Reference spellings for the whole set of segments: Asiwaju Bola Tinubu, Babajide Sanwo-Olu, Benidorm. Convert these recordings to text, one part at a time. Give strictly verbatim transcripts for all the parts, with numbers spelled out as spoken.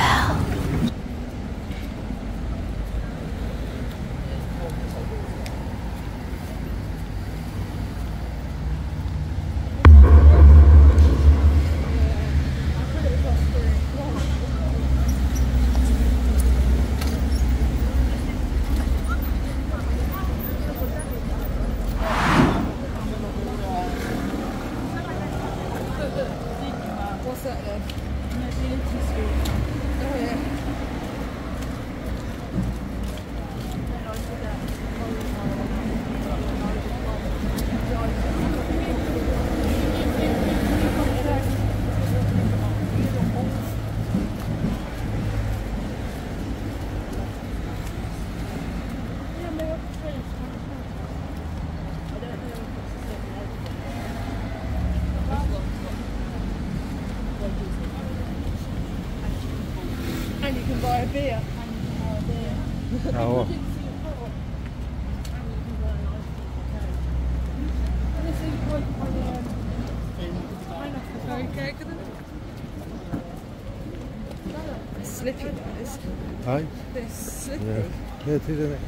bell. Beer. Oh. Slippery, guys. Aye. They're slippery. Yeah, yeah it is, isn't it?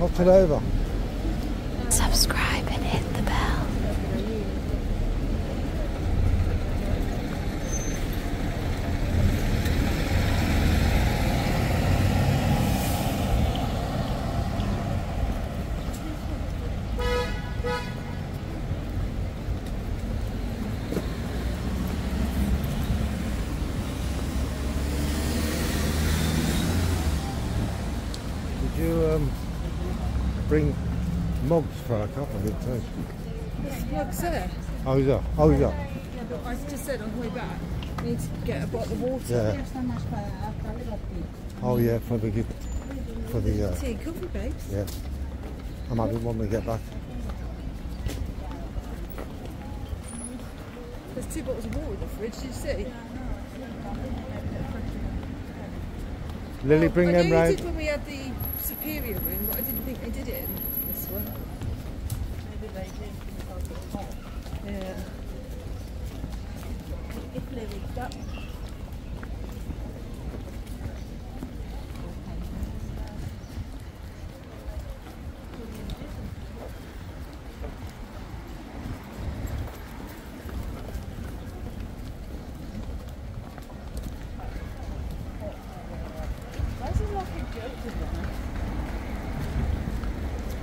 Knock it over. Subscribe and hit the bell. Did you um bring mugs for a cup of it too? There's mugs there. Oh yeah, oh yeah. Yeah, but I just said on the way back, we need to get a bottle of water. Yeah. Oh yeah, for the, for the uh, tea and coffee, babes. Yeah. I might be one when we get back. There's two bottles of water in the fridge, did you see? Lily, bring oh, them round. I knew you did when we had the superior room, but I didn't think they did it in this one. Maybe they did because I was hot. Yeah. If Lily, that one.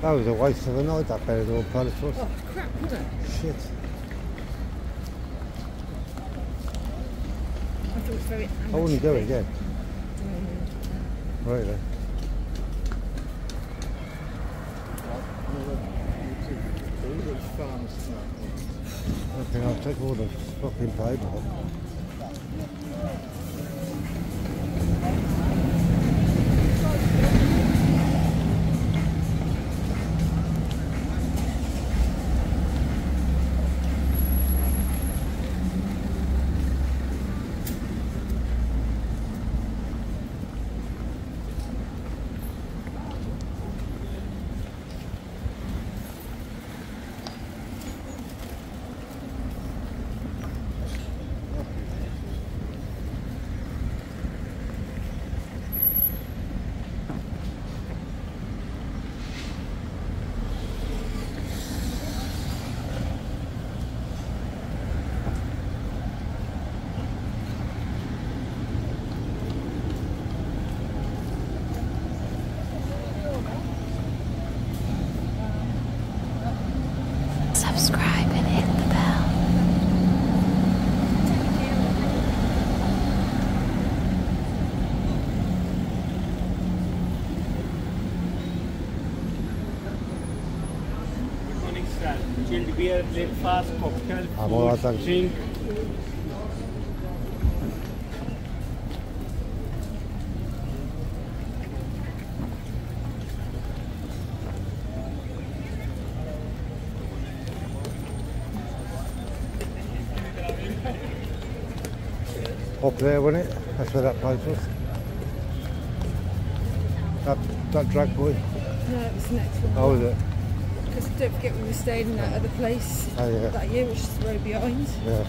That was a waste of the night, that Benidorm palace was. Oh crap, wasn't it? Shit. I thought it was very amateur. I wouldn't do it again. Mm. Right then. Okay, I'll take all the fucking paper off. subscribe and hit the bell. Up there, wasn't it? That's where that place was. That, that drag boy. No, it was the next one. Oh, was it? Because don't forget we were staying in that other place oh, yeah. that year, which is the road behind. Yeah.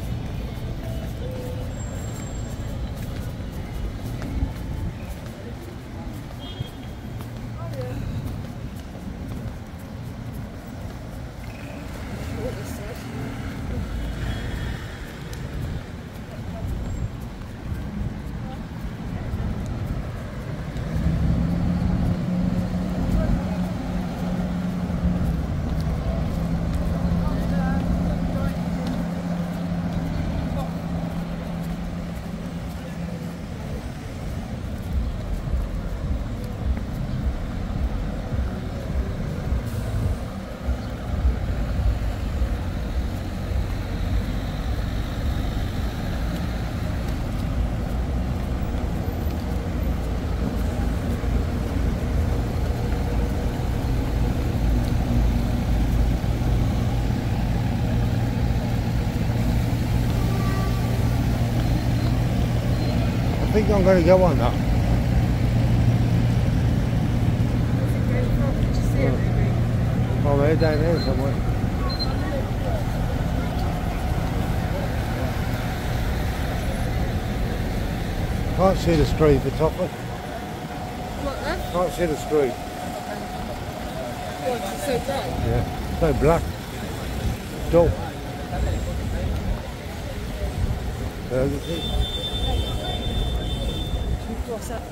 I think I'm going to go on that. Oh, oh they're down there somewhere. Can't see the street, the top of it. What, that? Can't see the street. What, it's so black? Yeah, it's so black. Dull. There you see. What's up?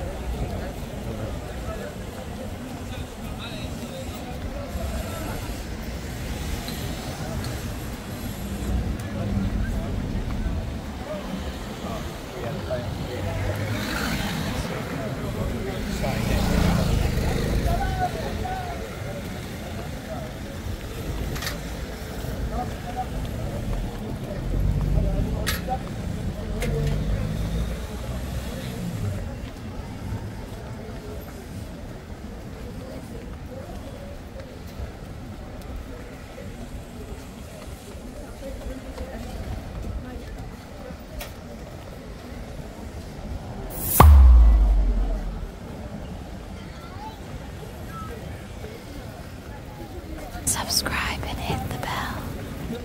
Subscribe and hit the bell.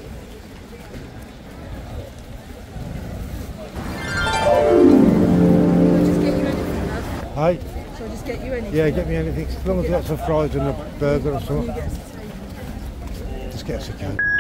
Shall I just get you anything, love? Hi. Shall I just get you anything? Yeah, get me anything. As long as lots of fries and a burger or something. Just get us a cake.